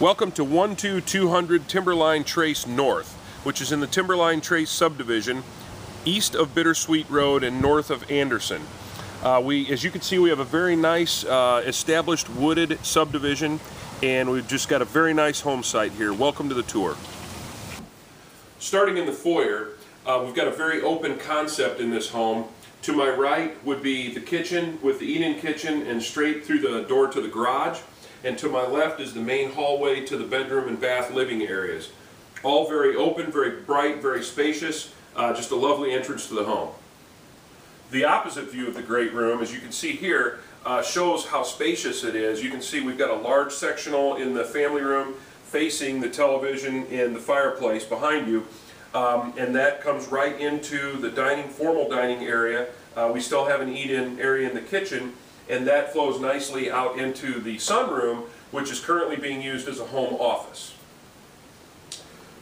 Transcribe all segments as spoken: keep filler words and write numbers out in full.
Welcome to one two two hundred Timberline Trace North, which is in the Timberline Trace subdivision, east of Bittersweet Road and north of Anderson. Uh, we, as you can see, we have a very nice uh, established wooded subdivision, and we've just got a very nice home site here. Welcome to the tour. Starting in the foyer, uh, we've got a very open concept in this home. To my right would be the kitchen, with the eat-in kitchen and straight through the door to the garage. And to my left is the main hallway to the bedroom and bath living areas. All very open, very bright, very spacious, uh, just a lovely entrance to the home. The opposite view of the great room, as you can see here, uh, shows how spacious it is. You can see we've got a large sectional in the family room facing the television and the fireplace behind you, um, and that comes right into the dining, formal dining area. Uh, we still have an eat-in area in the kitchen, and that flows nicely out into the sunroom, which is currently being used as a home office.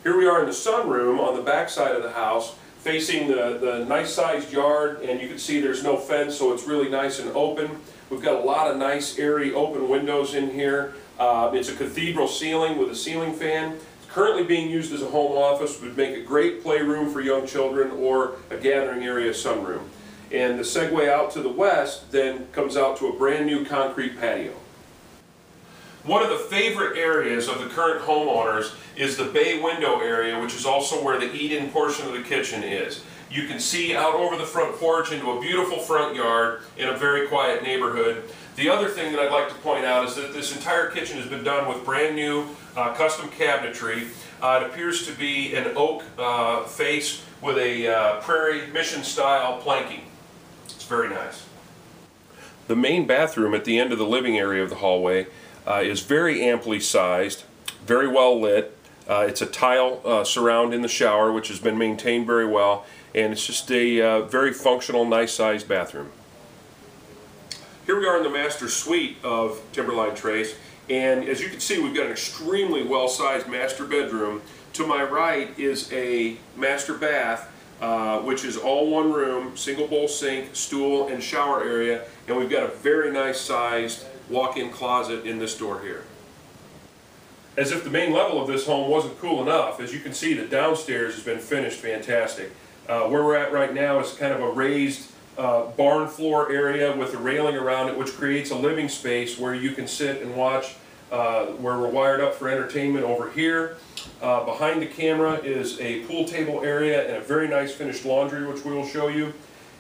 Here we are in the sunroom on the back side of the house, facing the, the nice sized yard, and you can see there's no fence, so it's really nice and open. We've got a lot of nice, airy, open windows in here. Uh, it's a cathedral ceiling with a ceiling fan. It's currently being used as a home office. It would make a great playroom for young children or a gathering area sunroom. And the segue out to the west then comes out to a brand new concrete patio. One of the favorite areas of the current homeowners is the bay window area, which is also where the eat-in portion of the kitchen is. You can see out over the front porch into a beautiful front yard in a very quiet neighborhood. The other thing that I'd like to point out is that this entire kitchen has been done with brand new uh, custom cabinetry. Uh, it appears to be an oak uh, face with a uh, prairie mission style planking. It's very nice. The main bathroom at the end of the living area of the hallway uh, is very amply sized, very well lit. Uh, it's a tile uh, surround in the shower, which has been maintained very well, and it's just a uh, very functional, nice sized bathroom. Here we are in the master suite of Timberline Trace, and as you can see, we've got an extremely well sized master bedroom. To my right is a master bath, Uh, which is all one room, single bowl sink, stool, and shower area, and we've got a very nice sized walk-in closet in this door here. As if the main level of this home wasn't cool enough, as you can see, the downstairs has been finished fantastic. Uh, where we're at right now is kind of a raised uh, barn floor area with a railing around it, which creates a living space where you can sit and watch uh, where we're wired up for entertainment over here. Uh, behind the camera is a pool table area and a very nice finished laundry, which we will show you.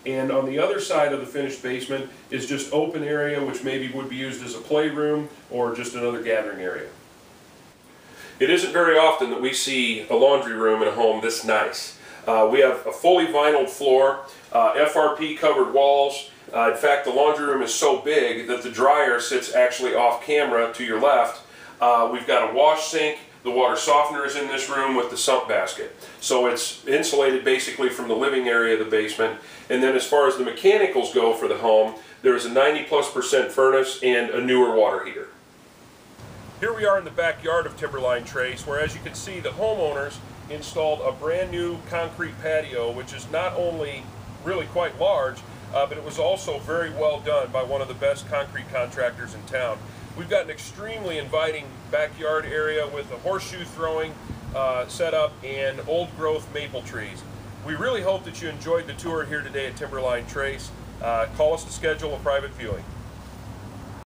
And on the other side of the finished basement is just open area, which maybe would be used as a playroom or just another gathering area. It isn't very often that we see a laundry room in a home this nice. Uh, we have a fully vinyled floor, uh, F R P covered walls. Uh, in fact, the laundry room is so big that the dryer sits actually off camera to your left. Uh, we've got a wash sink. The water softener is in this room with the sump basket. So it's insulated basically from the living area of the basement. And then as far as the mechanicals go for the home, there is a ninety plus percent furnace and a newer water heater. Here we are in the backyard of Timberline Trace, where, as you can see, the homeowners installed a brand new concrete patio, which is not only really quite large, uh, but it was also very well done by one of the best concrete contractors in town. We've got an extremely inviting backyard area with a horseshoe throwing uh, setup and old growth maple trees. We really hope that you enjoyed the tour here today at Timberline Trace. Uh, call us to schedule a private viewing.